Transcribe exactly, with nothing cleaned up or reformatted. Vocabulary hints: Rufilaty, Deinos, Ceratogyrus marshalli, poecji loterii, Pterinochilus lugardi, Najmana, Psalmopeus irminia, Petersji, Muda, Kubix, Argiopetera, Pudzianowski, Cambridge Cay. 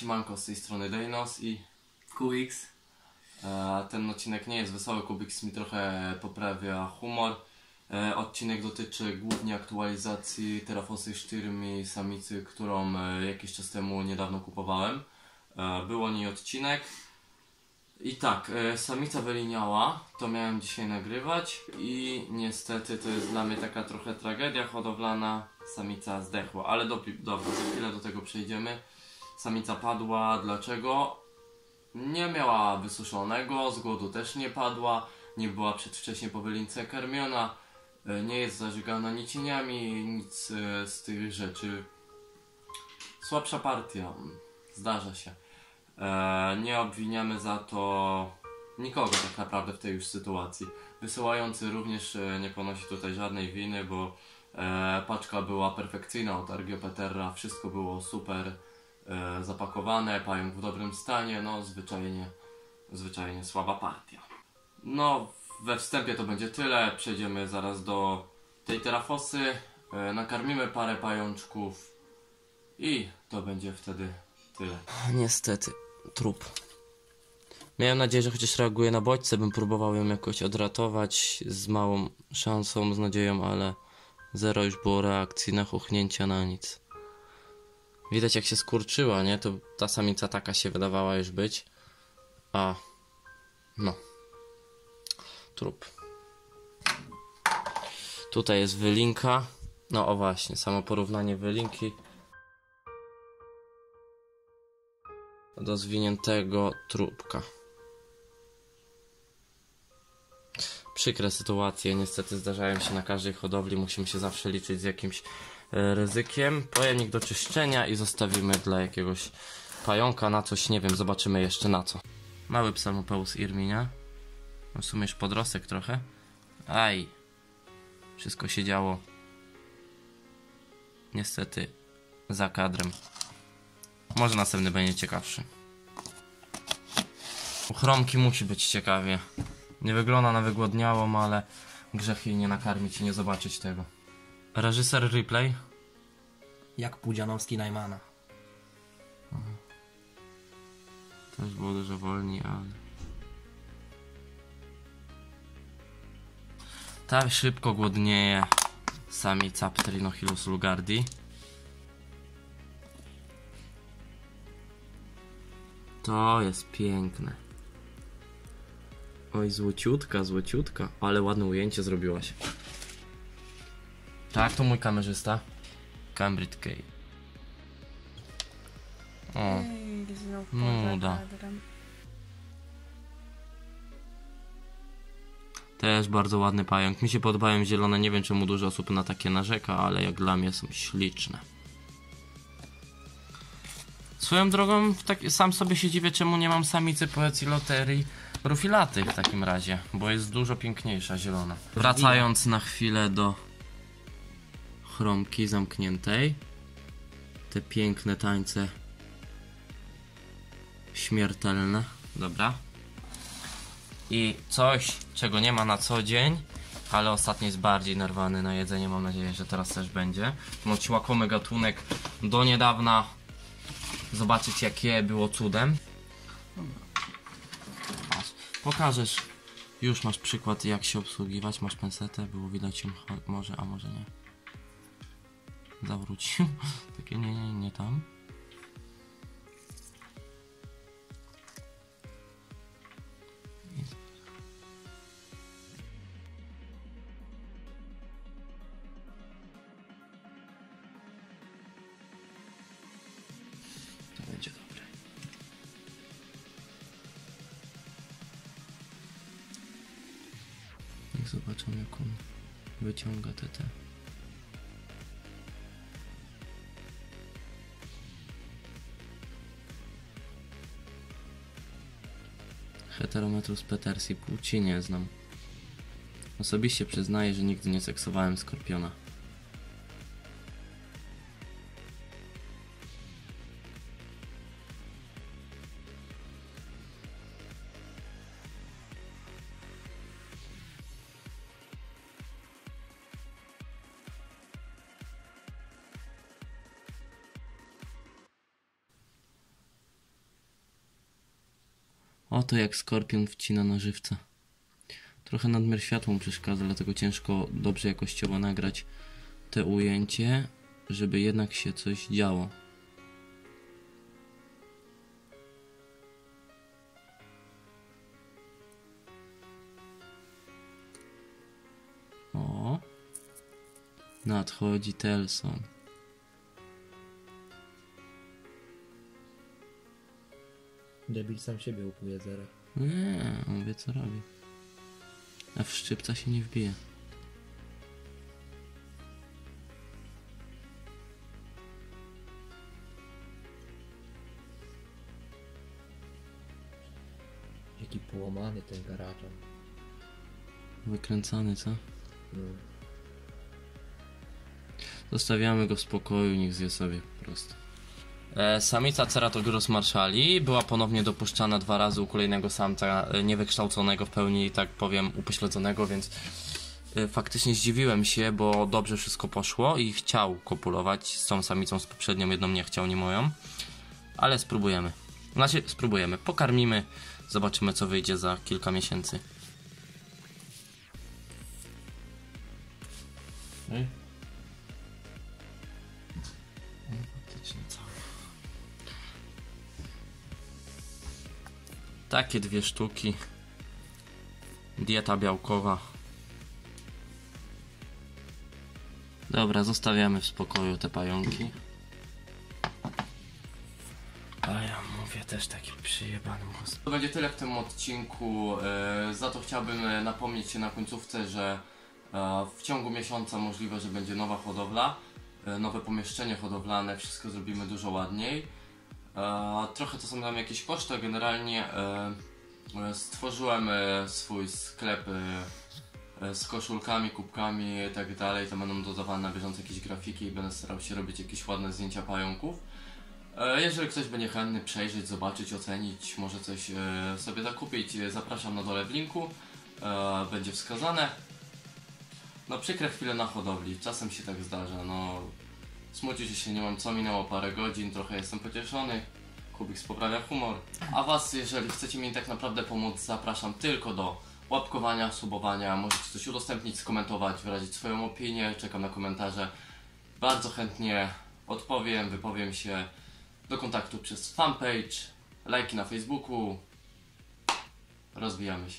Siemanko, z tej strony Deinos i Kubix. Ten odcinek nie jest wesoły, Kubix mi trochę poprawia humor. Odcinek dotyczy głównie aktualizacji Terrafosy cztery samicy, którą jakiś czas temu niedawno kupowałem. Był o niej odcinek. I tak, samica wyliniała, to miałem dzisiaj nagrywać i niestety to jest dla mnie taka trochę tragedia hodowlana. Samica zdechła, ale do, dobra, za chwilę do tego przejdziemy. Samica padła, dlaczego? Nie miała wysuszonego, z głodu też nie padła, nie była przedwcześnie po wylince karmiona, nie jest zażygana nicieniami, nic z tych rzeczy. Słabsza partia, zdarza się. Nie obwiniamy za to nikogo tak naprawdę w tej już sytuacji. Wysyłający również nie ponosi tutaj żadnej winy, bo paczka była perfekcyjna od Argiopetera, wszystko było super zapakowane, pająk w dobrym stanie, no zwyczajnie, zwyczajnie słaba partia. No, we wstępie to będzie tyle, przejdziemy zaraz do tej terafosy, nakarmimy parę pajączków i to będzie wtedy tyle. Niestety, trup. Miałem nadzieję, że chociaż reaguje na bodźce, bym próbował ją jakoś odratować z małą szansą, z nadzieją, ale zero już było reakcji na chuchnięcia, na nic. Widać, jak się skurczyła, nie? To ta samica taka się wydawała już być. A... no. Trup. Tutaj jest wylinka. No o właśnie, samo porównanie wylinki do zwiniętego trupka. Przykre sytuacje, niestety zdarzają się na każdej hodowli, musimy się zawsze liczyć z jakimś ryzykiem. Pojemnik do czyszczenia i zostawimy dla jakiegoś pająka na coś, nie wiem, zobaczymy jeszcze na co. Mały psalmopeus irminia, w sumie już podrostek trochę. Aj, wszystko się działo niestety za kadrem. Może następny będzie ciekawszy. U chromki musi być ciekawie. Nie wygląda na wygłodniałą, ale grzech jej nie nakarmić i nie zobaczyć tego. Reżyser replay? Jak Pudzianowski Najmana. Aha. Też było dużo wolniej, ale... tak szybko głodnieje samica Pterinochilus lugardi. To jest piękne. Oj, złociutka, złociutka, ale ładne ujęcie zrobiłaś. Tak, to mój kamerzysta. Cambridge Cay. O, Muda. Też bardzo ładny pająk. Mi się podobają zielone, nie wiem czemu dużo osób na takie narzeka, ale jak dla mnie są śliczne. Swoją drogą, tak, sam sobie się dziwię, czemu nie mam samicy poecji loterii Rufilaty w takim razie, bo jest dużo piękniejsza zielona. Wracając na chwilę do chromki zamkniętej. Te piękne tańce śmiertelne. Dobra. I coś, czego nie ma na co dzień, ale ostatnio jest bardziej narwany na jedzenie. Mam nadzieję, że teraz też będzie. Noć łakomy gatunek do niedawna. Zobaczyć, jakie było cudem. Pokażesz, już masz przykład, jak się obsługiwać, masz pensetę, było widać ją, może, a może nie. Zawrócił, takie nie, nie, nie tam. To będzie dobre. Zobaczę, jak on wyciąga te te. Heterometrus Petersji, płci nie znam. Osobiście przyznaję, że nigdy nie seksowałem skorpiona. Oto jak skorpion wcina na żywca. Trochę nadmiar światła mu przeszkadza, dlatego ciężko dobrze jakościowo nagrać te ujęcie, żeby jednak się coś działo. O, nadchodzi Telson. Debil sam siebie upuje zero. Nie, on wie co robi. A w szczypca się nie wbije. Jaki połamany ten garażem. Wykręcany, co? Mm. Zostawiamy go w spokoju, niech zje sobie po prostu. Samica Ceratogyrus marshalli była ponownie dopuszczana dwa razy u kolejnego samca niewykształconego w pełni, tak powiem, upośledzonego, więc faktycznie zdziwiłem się, bo dobrze wszystko poszło i chciał kopulować z tą samicą, z poprzednią jedną nie chciał, nie moją, ale spróbujemy. Znaczy spróbujemy, pokarmimy, zobaczymy co wyjdzie za kilka miesięcy. Hmm? Takie dwie sztuki. Dieta białkowa. Dobra, zostawiamy w spokoju te pająki. A ja mówię, też taki przyjebany głos. To będzie tyle w tym odcinku. Za to chciałbym napomnieć się na końcówce, że w ciągu miesiąca możliwe, że będzie nowa hodowla. Nowe pomieszczenie hodowlane. Wszystko zrobimy dużo ładniej. Trochę to są tam jakieś koszty, generalnie stworzyłem swój sklep z koszulkami, kubkami i tak dalej, tam będą dodawane na bieżąco jakieś grafiki i będę starał się robić jakieś ładne zdjęcia pająków. Jeżeli ktoś będzie chętny przejrzeć, zobaczyć, ocenić, może coś sobie zakupić, zapraszam na dole w linku, będzie wskazane. No przykre chwile na hodowli, czasem się tak zdarza, no. Smucić się nie mam co, minęło parę godzin, trochę jestem pocieszony. Kubiks poprawia humor. A was, jeżeli chcecie mi tak naprawdę pomóc, zapraszam tylko do łapkowania, subowania. Możecie coś udostępnić, skomentować, wyrazić swoją opinię. Czekam na komentarze. Bardzo chętnie odpowiem, wypowiem się. Do kontaktu przez fanpage, lajki na Facebooku. Rozwijamy się.